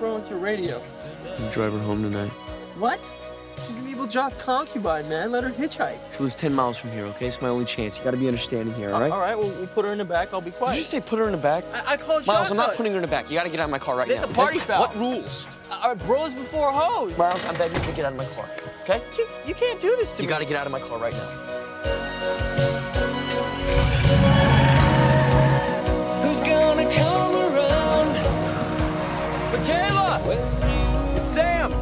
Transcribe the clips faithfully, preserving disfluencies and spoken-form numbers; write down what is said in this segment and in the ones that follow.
wrong with your radio? You drive her home tonight. What? She's an evil jock concubine, man. Let her hitchhike. She lives ten miles from here, okay? It's my only chance. You gotta be understanding here, all right? Uh, all right, well, we'll put her in the back. I'll be quiet. Did you say put her in the back? I, I called you. Miles, shotgun. I'm not putting her in the back. You gotta get out of my car right That's now. It's a party okay? foul. What rules? Our bros before hoes. Miles, I beg you to get out of my car, okay? You, you can't do this to you me. You gotta get out of my car right now. Who's gonna come around? Michaela! It's Sam!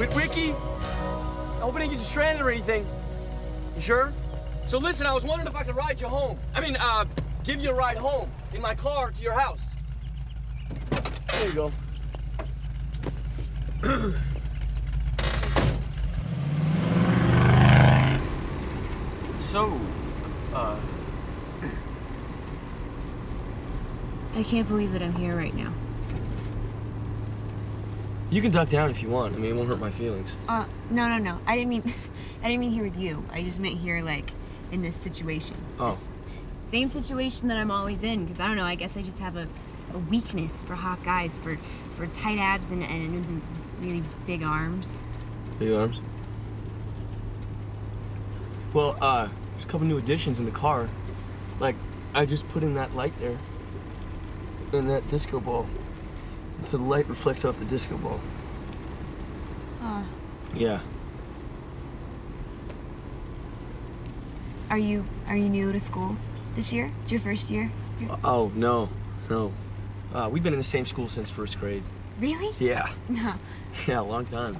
Wilkicki, I hope I didn't get you stranded or anything. You sure? So listen, I was wondering if I could ride you home. I mean, uh, give you a ride home in my car to your house. There you go. So, uh... I can't believe that I'm here right now. You can duck down if you want. I mean, it won't hurt my feelings. Uh, no, no, no. I didn't mean, I didn't mean here with you. I just meant here, like, in this situation. Oh. This same situation that I'm always in, because I don't know, I guess I just have a, a weakness for hot guys, for, for tight abs and, and really big arms. Big arms? Well, uh, there's a couple new additions in the car. Like, I just put in that light there, and that disco ball. So the light reflects off the disco ball. Huh. Yeah. Are you are you new to school this year? It's your first year? Here? Oh no, no. Uh, we've been in the same school since first grade. Really? Yeah. No. Yeah, a long time.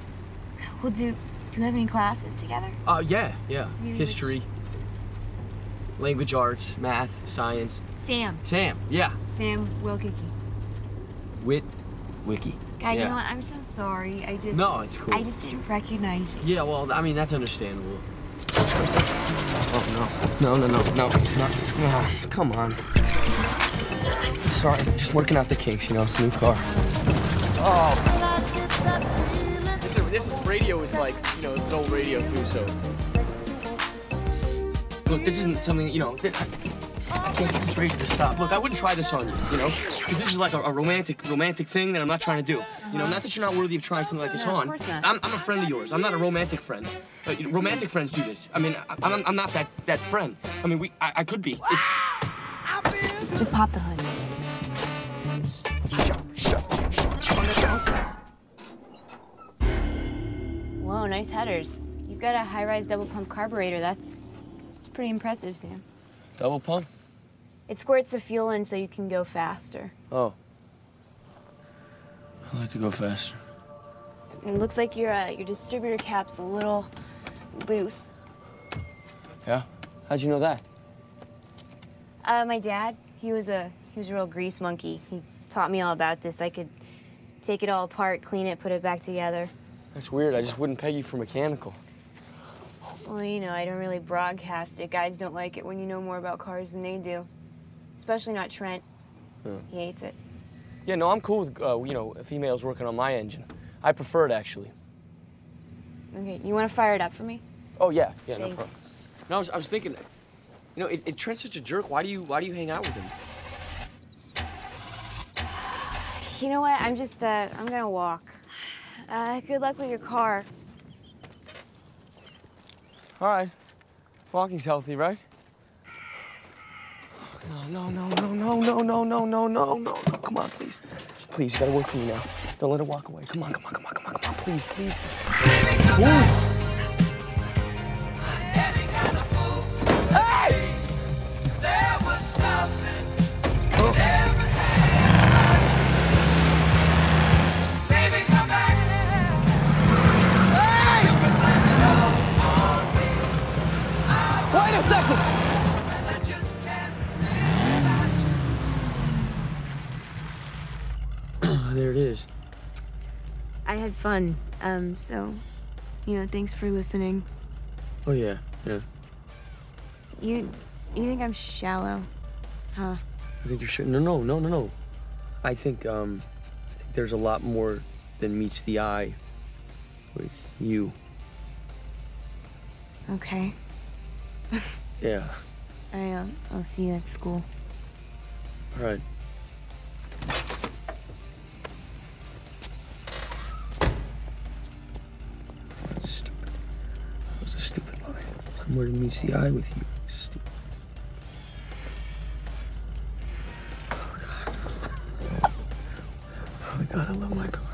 Well, do do you have any classes together? Oh uh, yeah, yeah. Really? History, language arts, math, science. Sam. Sam. Yeah. Sam Wilkicki. Wit, Wiki. God, yeah. You know what? I'm so sorry. I just. No, it's cool. I just didn't recognize you. Yeah, well, I mean that's understandable. Oh no, no, no, no, no, no! Oh, come on. Sorry, just working out the kinks, you know. It's a new car. Oh. Listen, this is radio. Is like, you know, it's an old radio too. So. Look, this isn't something you know. I can't get straight to the stop. Look, I wouldn't try this on you, you know? Because this is like a, a romantic, romantic thing that I'm not trying to do. You know, not that you're not worthy of trying something like this no, on. Of course not. I'm, I'm a friend of yours. I'm not a romantic friend. But, you know, romantic friends do this. I mean, I, I'm, I'm not that, that friend. I mean, we, I, I could be. It... Just pop the hood. Whoa, nice headers. You've got a high-rise double-pump carburetor. That's pretty impressive, Sam. Double pump? It squirts the fuel in so you can go faster. Oh. I like to go faster. It looks like your uh, your distributor cap's a little loose. Yeah? How'd you know that? Uh, my dad. He was a he was a real grease monkey. He taught me all about this. I could take it all apart, clean it, put it back together. That's weird. I just wouldn't peg you for mechanical. Well, you know, I don't really broadcast it. Guys don't like it when you know more about cars than they do. Especially not Trent. Yeah. He hates it. Yeah, no, I'm cool with, uh, you know, females working on my engine. I prefer it, actually. Okay, you want to fire it up for me? Oh, yeah. Yeah, thanks. No problem. No, I was, I was thinking, you know, if, if Trent's such a jerk, why do you, why do you hang out with him? You know what? I'm just, uh, I'm going to walk. Uh, good luck with your car. All right. Walking's healthy, right? No, no, no, no, no, no, no, no, no, no, no. Come on, please. Please, you gotta work for me now. Don't let her walk away. Come on, come on, come on, come on, come on. Please, please. Ooh. Hey! Oh. There it is. I had fun, um, so, you know, thanks for listening. Oh, yeah, yeah. You, you think I'm shallow, huh? I think you're sh- No, no, no, no, no. I think, um, I think there's a lot more than meets the eye with you. Okay. Yeah. All right, I'll, I'll see you at school. All right. somewhere to meet the eye with you, Steve. Oh, God. Oh, my God, I love my car.